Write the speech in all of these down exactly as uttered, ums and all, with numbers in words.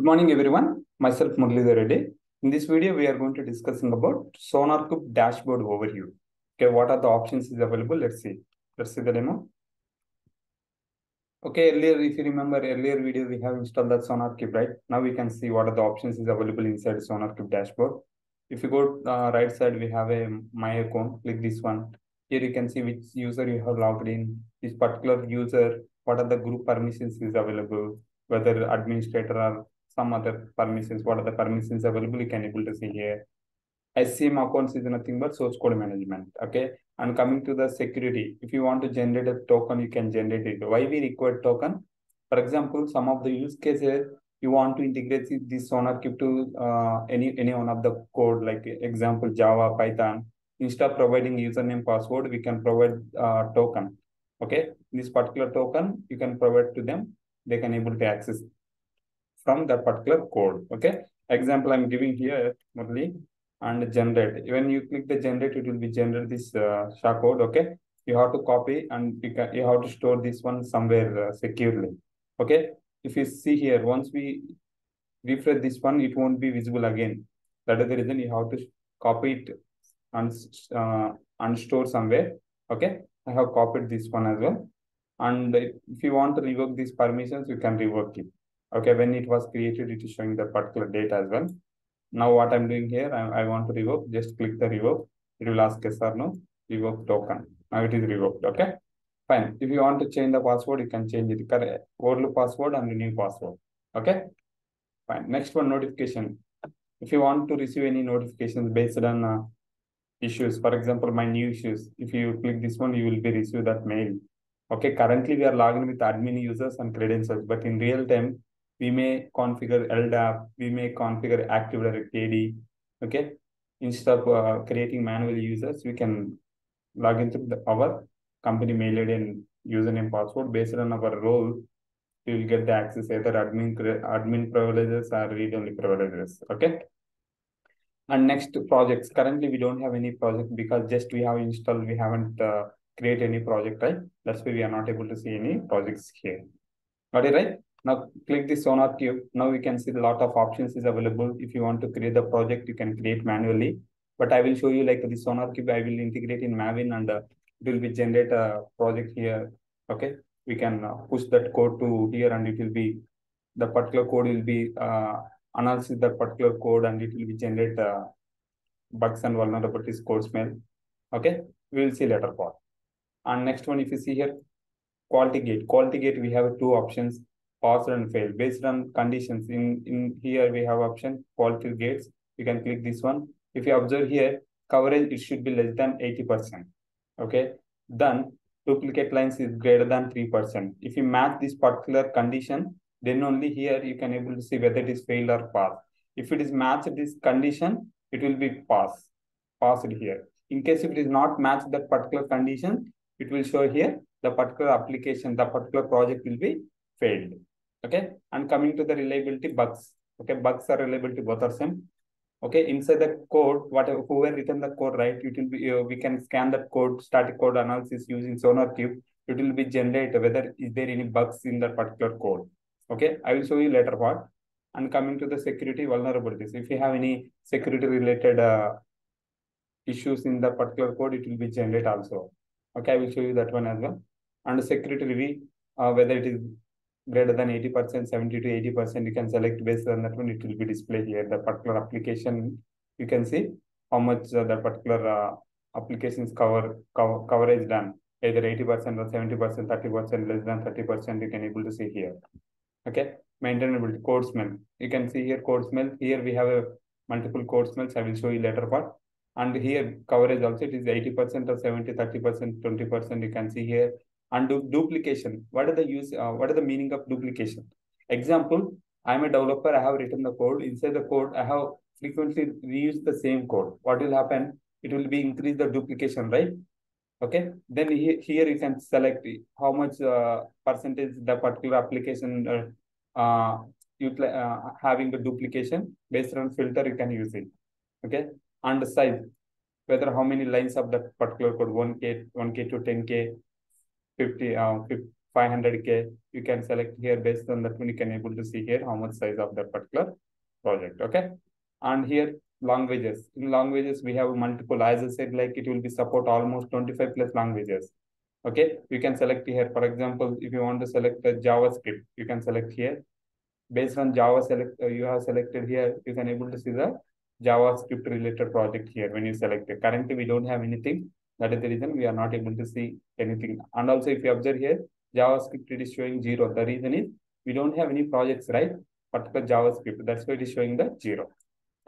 Good morning, everyone. Myself, Muralidhar Reddy. In this video, we are going to discussing about SonarQube dashboard overview. Okay, what are the options is available? Let's see. Let's see the demo. Okay, earlier, if you remember, earlier video, we have installed that SonarQube, right? Now we can see what are the options is available inside SonarQube dashboard. If you go uh, right side, we have a My Account. Click this one. Here you can see which user you have logged in, this particular user, what are the group permissions is available, whether administrator or some other permissions, what are the permissions available, you can able to see here. S C M accounts is nothing but source code management, okay? And coming to the security, if you want to generate a token, you can generate it. Why we require token? For example, some of the use cases, you want to integrate this SonarQube to uh, any, any one of the code, like example, Java, Python. Instead of providing username, password, we can provide uh, token, okay? This particular token, you can provide to them. They can able to access from that particular code, okay? Example I'm giving here, Murali, and generate. When you click the generate, it will be generate this uh, S H A code, okay? You have to copy and you, can, you have to store this one somewhere uh, securely, okay? If you see here, once we refresh this one, it won't be visible again. That is the reason you have to copy it and, uh, and store somewhere, okay? I have copied this one as well. And if you want to revoke these permissions, you can revoke it. Okay, when it was created, it is showing the particular date as well. Now what I'm doing here, I, I want to revoke, just click the revoke. It will ask yes or no, revoke token. Now it is revoked, okay? Fine, if you want to change the password, you can change it. Correct, old password and new password, okay? Fine, next one, notification. If you want to receive any notifications based on uh, issues, for example, my new issues, if you click this one, you will be received that mail. Okay, currently we are logging with admin users and credentials, but in real time, we may configure L D A P, we may configure Active Directory A D, okay? Instead of uh, creating manual users, we can log into the, our company mail I D and username password. Based on our role, we will get the access either admin, admin privileges or read-only privileges, okay? And next projects, currently we don't have any project because just we have installed, we haven't uh, create any project, right? That's why we are not able to see any projects here. Got it, right? Now click the SonarQube. Now we can see a lot of options is available. If you want to create the project, you can create manually. But I will show you like the SonarQube, I will integrate in Maven and uh, it will be generate a project here, okay? We can uh, push that code to here and it will be, the particular code will be, uh, analyze that particular code and it will be generate uh, bugs and vulnerabilities code smell, okay? We will see later part. And next one, if you see here, quality gate. Quality gate, we have two options, pass and fail. Based on conditions, in, in here we have option, quality gates. You can click this one. If you observe here, coverage, it should be less than eighty percent. Okay. Then, duplicate lines is greater than three percent. If you match this particular condition, then only here you can able to see whether it is fail or pass. If it is matched this condition, it will be pass. Passed here. In case if it is not matched that particular condition, it will show here the particular application, the particular project will be failed. Okay. And coming to the reliability bugs. Okay. Bugs are reliability, both are same. Okay. Inside the code, whatever, whoever written the code, right? It will be, uh, we can scan that code, static code analysis using SonarQube. It will be generated whether is there any bugs in that particular code. Okay. I will show you later part. And coming to the security vulnerabilities. If you have any security related uh, issues in the particular code, it will be generated also. Okay, I will show you that one as well. Under security review, uh, whether it is greater than eighty percent, seventy to eighty percent, you can select based on that one. It will be displayed here. The particular application, you can see how much uh, the particular uh, applications cover, cover coverage done. Either eighty percent or seventy percent, thirty percent, less than thirty percent, you can able to see here. Okay, maintainability, code smell. You can see here code smell. Here we have a multiple code smells. I will show you later part. And here, coverage also, it is eighty percent or seventy, thirty percent, twenty percent, you can see here. And du duplication, what are the use? Uh, what are the meaning of duplication? Example, I'm a developer, I have written the code. Inside the code, I have frequently reused the same code. What will happen? It will be increase the duplication, right? Okay, then he here you can select how much uh, percentage the particular application uh, uh, having the duplication. Based on filter, you can use it, okay? And the size, whether how many lines of that particular code, one K, one K to ten K, fifty, uh, five hundred K, you can select here. Based on that one, you can able to see here how much size of that particular project. Okay. And here languages, in languages, we have multiple, as I said, like it will be support almost twenty-five plus languages. Okay. You can select here. For example, if you want to select the JavaScript, you can select here. Based on Java select, uh, you have selected here, you can able to see the JavaScript related project here when you select it. Currently, we don't have anything. That is the reason we are not able to see anything. And also if you observe here, JavaScript, it is showing zero. The reason is we don't have any projects, right? Particular JavaScript, that's why it is showing the zero.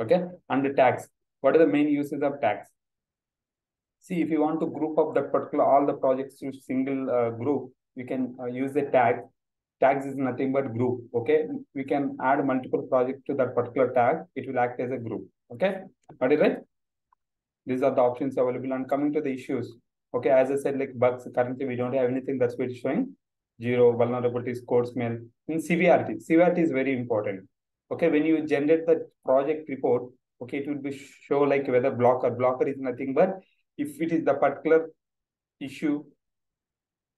Okay. And the tags. What are the main uses of tags? See, if you want to group up that particular, all the projects to single uh, group, you can uh, use the tag. Tags is nothing but group. Okay. We can add multiple projects to that particular tag. It will act as a group. Okay. Got it right? These are the options available. And coming to the issues. Okay. As I said, like bugs, currently we don't have anything. That's why it's showing zero, vulnerabilities, code smell, and severity. Severity is very important. Okay. When you generate the project report, okay, it will be show like whether blocker, blocker is nothing, but if it is the particular issue,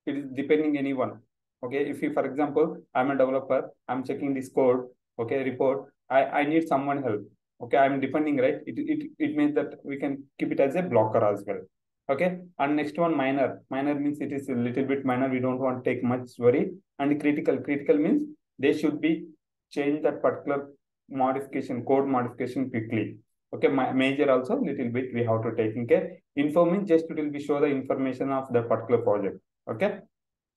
it is depending anyone. Okay. If you, for example, I'm a developer, I'm checking this code, okay, report, I, I need someone help. Okay, I'm depending, right? It, it, it means that we can keep it as a blocker as well. Okay, and next one, minor. Minor means it is a little bit minor. We don't want to take much worry. And critical. Critical means they should be change that particular modification, code modification quickly. Okay, my major also little bit we have to take in care. Info means just it will be show the information of the particular project. Okay.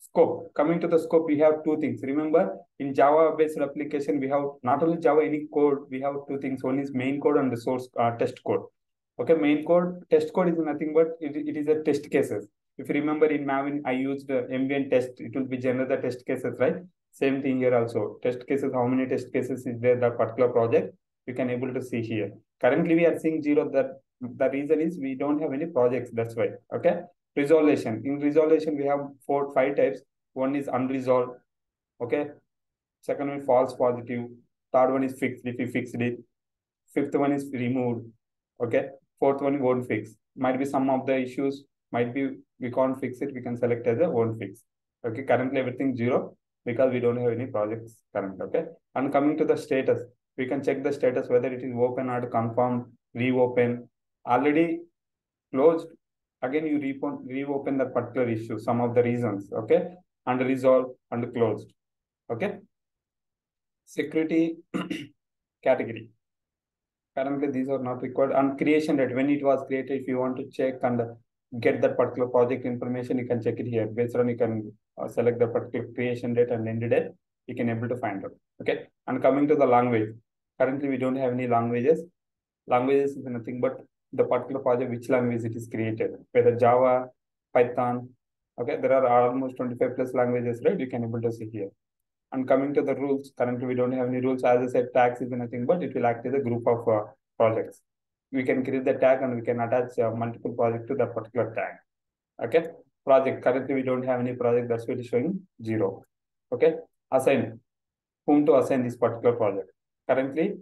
Scope. Coming to the scope, we have two things. Remember, in Java-based application, we have not only Java, any code, we have two things. One is main code and the source uh, test code. Okay, main code, test code is nothing but it, it is a test cases. If you remember in Maven, I used the ambient test. It will be generate the test cases, right? Same thing here also. Test cases, how many test cases is there, that particular project, you can able to see here. Currently, we are seeing zero. That the reason is we don't have any projects. That's why. Okay. Resolution. In resolution, we have four, five types. One is unresolved. Okay. Second one is false positive. Third one is fixed if you fixed it. Fifth one is removed. Okay. Fourth one won't fix. Might be some of the issues. Might be we can't fix it. We can select as a won't fix. Okay. Currently everything zero because we don't have any projects currently. Okay. And coming to the status, we can check the status whether it is open or confirmed, reopen, already closed. Again, you reopen that particular issue, some of the reasons, okay? And resolve and closed, okay? Security category. Currently, these are not required. And creation rate, when it was created, if you want to check and get that particular project information, you can check it here. Based on, you can uh, select the particular creation date and end date. You can able to find out, okay? And coming to the language. Currently, we don't have any languages. Languages is nothing but the particular project, which language it is created, whether Java, Python, okay, there are almost twenty-five plus languages, right? You can able to see here. And coming to the rules, currently we don't have any rules. As I said, tags is nothing, but it will act as a group of uh, projects. We can create the tag and we can attach uh, multiple projects to that particular tag, okay? Project, currently we don't have any project, that's why it is showing zero, okay? Assign, whom to assign this particular project. Currently,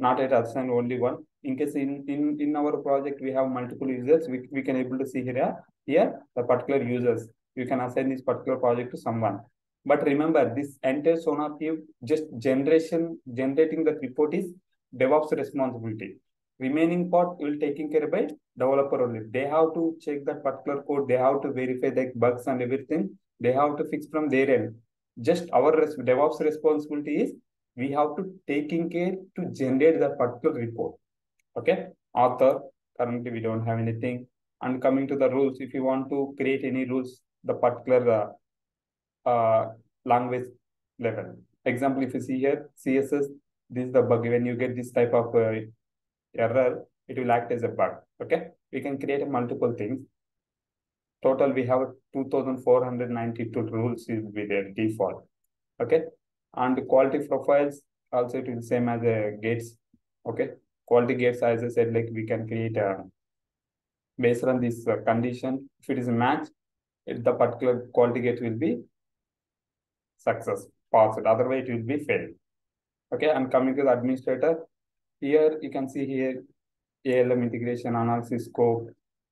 not yet assign only one. In case in, in, in our project, we have multiple users, we, we can able to see here, here the particular users. You can assign this particular project to someone. But remember, this entire SonarQube, just generation, generating the report is DevOps responsibility. Remaining part will taken care by developer only. They have to check that particular code. They have to verify the bugs and everything. They have to fix from their end. Just our DevOps responsibility is we have to take in care to generate the particular report. Okay. Author, currently we don't have anything. And coming to the rules, if you want to create any rules, the particular uh, uh, language level. Example, if you see here, C S S, this is the bug. When you get this type of uh, error, it will act as a bug. Okay. We can create multiple things. Total, we have two thousand four hundred ninety-two rules is with their default. Okay. And the quality profiles also it will same as the uh, gates. Okay. Quality gates, as I said, like we can create a, based on this uh, condition. If it is a match, if the particular quality gate will be success, passed. Otherwise, it will be failed. Okay. And coming to the administrator, here you can see here A L M integration, analysis, scope.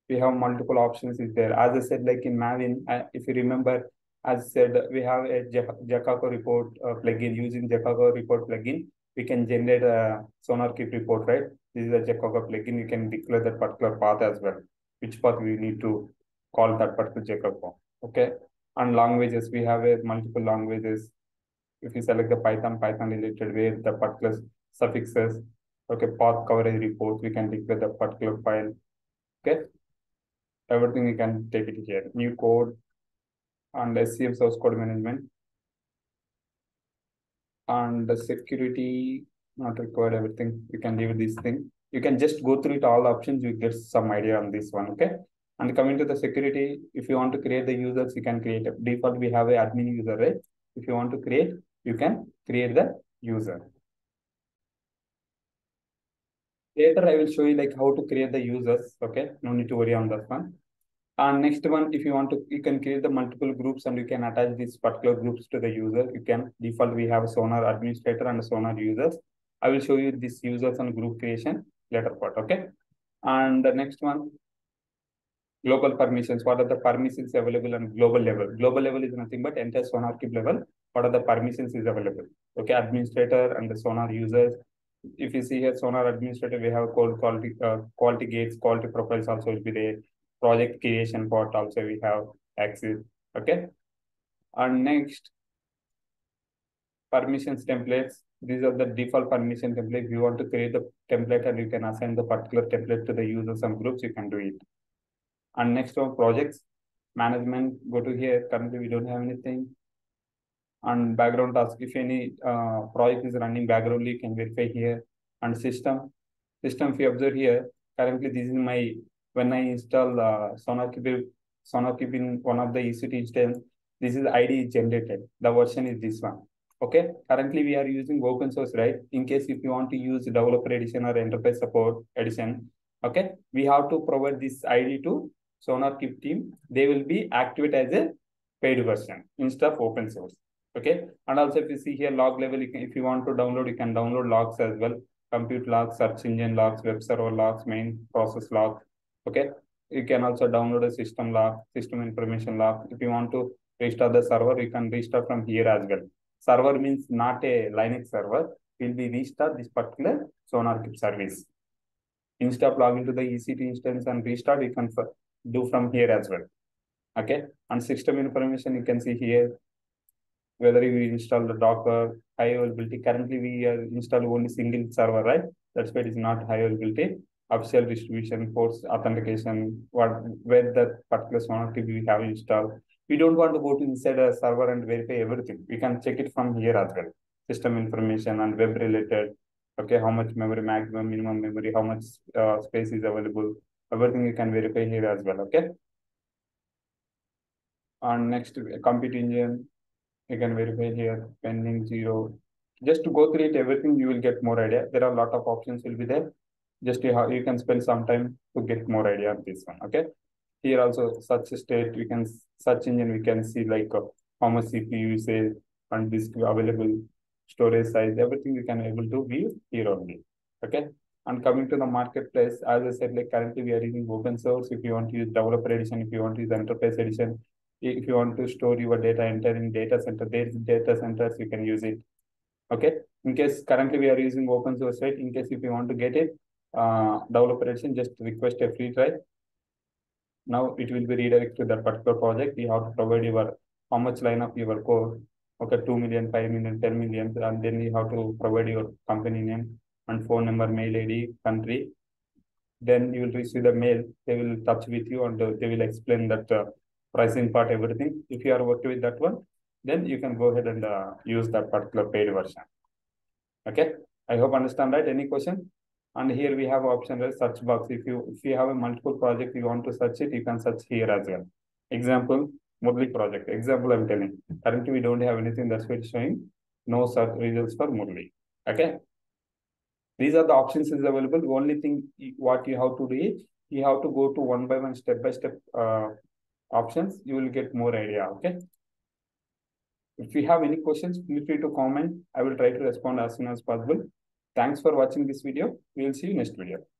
We have multiple options is there. As I said, like in Maven, uh, if you remember, As said, we have a Jacoco report uh, plugin. Using Jacoco report plugin, we can generate a SonarQube report, right? This is a Jacoco plugin. You can declare that particular path as well, which path we need to call that particular Jacoco. Okay. And languages, we have a multiple languages. If you select the Python, Python related where the particular suffixes, okay, path coverage report, we can declare the particular file. Okay. Everything we can take it here. New code and S C M source code management. And the security, not required, everything. You can leave this thing. You can just go through it, all options, you get some idea on this one, okay? And coming to the security, if you want to create the users, you can create. Default, we have an admin user, right? If you want to create, you can create the user. Later, I will show you like how to create the users, okay? No need to worry on that one. And next one, if you want to, you can create the multiple groups and you can attach these particular groups to the user. You can, default, we have Sonar administrator and Sonar users. I will show you these users and group creation later part, okay? And the next one, global permissions. What are the permissions available on global level? Global level is nothing but entire SonarQube level. What are the permissions is available? Okay, administrator and the Sonar users. If you see here, Sonar administrator, we have called quality, uh, quality gates, quality profiles also will be there. Project creation part also we have access, okay? And next, permissions templates. These are the default permission template. If you want to create the template and you can assign the particular template to the users and groups, you can do it. And next one, projects, management, go to here. Currently, we don't have anything. And background task, if any uh, project is running background, you can verify here. And system, system if you observe here, currently this is my, when I install uh, SonarQube, SonarQube in one of the E C two instance, this is I D generated. The version is this one. Okay. Currently, we are using open source, right? In case if you want to use developer edition or enterprise support edition, okay, we have to provide this I D to SonarQube team. They will be activate as a paid version instead of open source. Okay. And also, if you see here, log level, you can, if you want to download, you can download logs as well. Compute logs, search engine logs, web server logs, main process logs. Okay, you can also download a system log, system information log. If you want to restart the server, you can restart from here as well. Server means not a Linux server. Will be restart this particular SonarQube service. Instead of logging to the E C two instance and restart, you can do from here as well. Okay, and system information you can see here. Whether you install the Docker, high availability. Currently, we are installed only single server, right? That's why it is not high availability. Upsell distribution, force authentication, what where that particular SonarQube we have installed. We don't want to go to inside a server and verify everything. We can check it from here as well. System information and web related. Okay, how much memory, maximum, minimum memory, how much uh, space is available. Everything you can verify here as well. Okay. And next, compute engine, you can verify here. Pending zero. Just to go through it, everything you will get more idea. There are a lot of options will be there. Just you, have, you can spend some time to get more idea of this one, okay? Here also, search state, we can, search engine, we can see like uh, how much C P U usage and disk available, storage size, everything you can able to view here only, okay? And coming to the marketplace, as I said, like currently we are using open source. If you want to use developer edition, if you want to use enterprise edition, if you want to store your data, enter in data center, there's data centers, you can use it, okay? In case currently we are using open source, right? In case if you want to get it, Uh, developer edition, just request a free try. Now it will be redirected to that particular project. You have to provide your how much line of your code, okay, two million, five million, ten million, and then you have to provide your company name and phone number, mail I D, country. Then you will receive the mail. They will touch with you and they will explain that uh, pricing part, everything. If you are working with that one, then you can go ahead and uh, use that particular paid version. Okay, I hope understand right. Any question? And here we have option as search box. If you if you have a multiple project, you want to search it, you can search here as well. Example, Moodle project. Example, I'm telling. Currently, we don't have anything. That's why it's showing no search results for Moodle. Okay. These are the options is available. The only thing what you have to do is you have to go to one by one, step by step uh, options. You will get more idea. Okay. If you have any questions, feel free to comment. I will try to respond as soon as possible. Thanks for watching this video. We will see you next video.